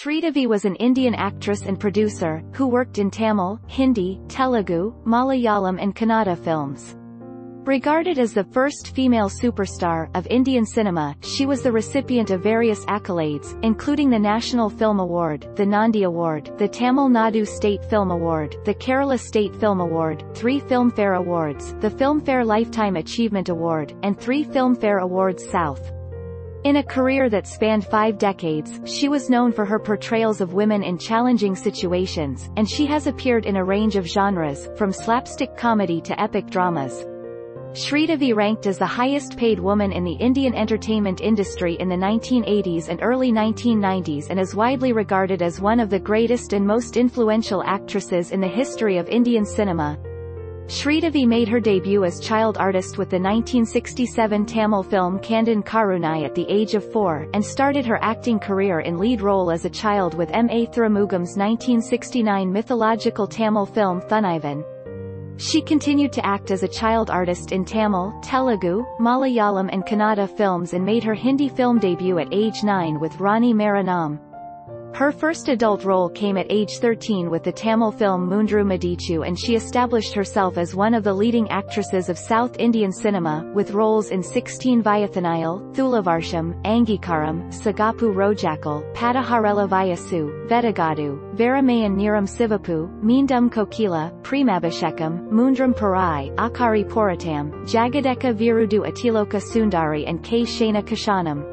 Sridevi was an Indian actress and producer, who worked in Tamil, Hindi, Telugu, Malayalam and Kannada films. Regarded as the first female superstar of Indian cinema, she was the recipient of various accolades, including the National Film Award, the Nandi Award, the Tamil Nadu State Film Award, the Kerala State Film Award, 3 Filmfare Awards, the Filmfare Lifetime Achievement Award, and 3 Filmfare Awards South. In a career that spanned 5 decades, she was known for her portrayals of women in challenging situations, and she has appeared in a range of genres, from slapstick comedy to epic dramas. Sridevi ranked as the highest-paid woman in the Indian entertainment industry in the 1980s and early 1990s and is widely regarded as one of the greatest and most influential actresses in the history of Indian cinema. Sridevi made her debut as child artist with the 1967 Tamil film Kandan Karunai at the age of 4, and started her acting career in lead role as a child with M.A. Thirumugam's 1969 mythological Tamil film Thunivan. She continued to act as a child artist in Tamil, Telugu, Malayalam and Kannada films and made her Hindi film debut at age 9 with Rani Maranam. Her first adult role came at age 13 with the Tamil film Mundru Madichu, and she established herself as one of the leading actresses of South Indian cinema, with roles in 16 Viathanayal, Thulavarsham, Angikaram, Sagapu Rojakal, Padaharela Vyasu, Vedagadu, Varamayan Niram Sivapu, Meendam Kokila, Premabhishekam, Mundram Parai, Akari Poratam, Jagadeka Virudu Atiloka Sundari and K. Shana Kishanam.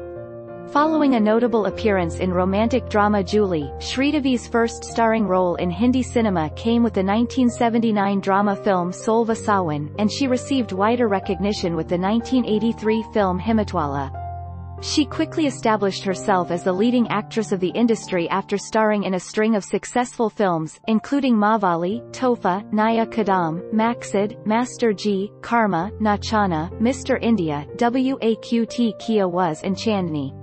Following a notable appearance in romantic drama Julie, Sridevi's first starring role in Hindi cinema came with the 1979 drama film Solva Sawan, and she received wider recognition with the 1983 film Himatwala. She quickly established herself as the leading actress of the industry after starring in a string of successful films, including Mavali, Tofa, Naya Kadam, Maxid, Master G, Karma, Nachana, Mr. India, Waqt Kia Was and Chandni.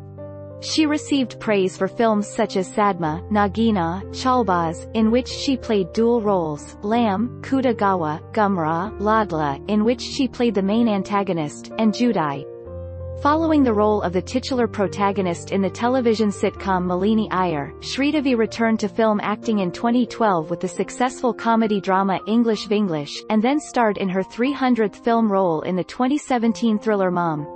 She received praise for films such as Sadma, Nagina, Chalbaz, in which she played dual roles, Lam, Kudagawa, Gumra, Ladla, in which she played the main antagonist, and Judai. Following the role of the titular protagonist in the television sitcom Malini Iyer, Sridevi returned to film acting in 2012 with the successful comedy drama English Vinglish, and then starred in her 300th film role in the 2017 thriller Mom.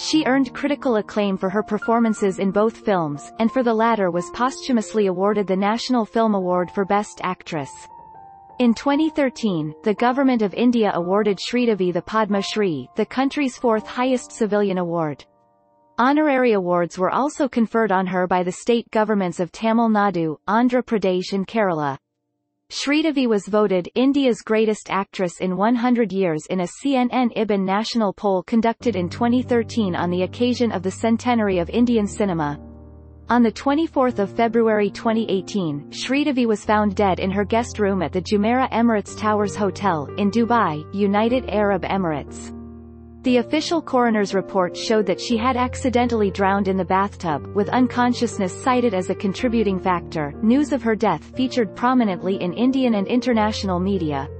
She earned critical acclaim for her performances in both films, and for the latter was posthumously awarded the National Film Award for Best Actress. In 2013, the Government of India awarded Sridevi the Padma Shri, the country's 4th highest civilian award. Honorary awards were also conferred on her by the state governments of Tamil Nadu, Andhra Pradesh and Kerala. Sridevi was voted India's greatest actress in 100 years in a CNN IBN national poll conducted in 2013 on the occasion of the centenary of Indian cinema. On the 24th of February 2018, Sridevi was found dead in her guest room at the Jumeirah Emirates Towers Hotel, in Dubai, United Arab Emirates. The official coroner's report showed that she had accidentally drowned in the bathtub, with unconsciousness cited as a contributing factor. News of her death featured prominently in Indian and international media.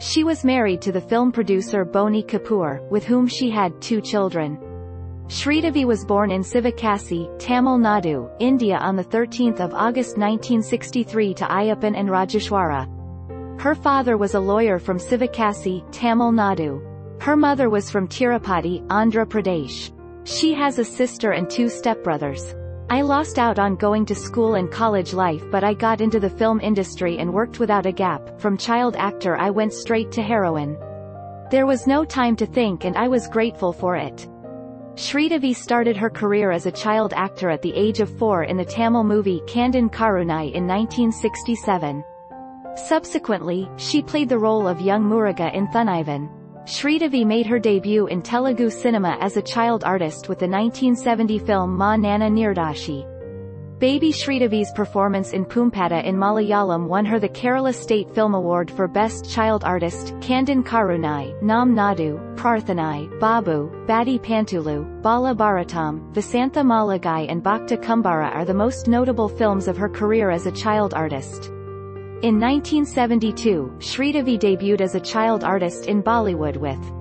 She was married to the film producer Boni Kapoor, with whom she had 2 children. Sridevi was born in Sivakasi, Tamil Nadu, India on 13 August 1963 to Ayappan and Rajeshwara. Her father was a lawyer from Sivakasi, Tamil Nadu. Her mother was from Tirupati, Andhra Pradesh. She has a sister and 2 stepbrothers. I lost out on going to school and college life, but I got into the film industry and worked without a gap. From child actor I went straight to heroine. There was no time to think and I was grateful for it. Sridevi started her career as a child actor at the age of 4 in the Tamil movie Kandan Karunai in 1967. Subsequently, she played the role of young Muruga in Thunivan. Sridevi made her debut in Telugu cinema as a child artist with the 1970 film Ma Nana Nirdashi. Baby Sridevi's performance in Poompada in Malayalam won her the Kerala State Film Award for Best Child Artist. Kandan Karunai, Nam Nadu, Parthanai, Babu, Badi Pantulu, Bala Bharatam, Visantha Malagai and Bhakta Kumbara are the most notable films of her career as a child artist. In 1972, Sridevi debuted as a child artist in Bollywood with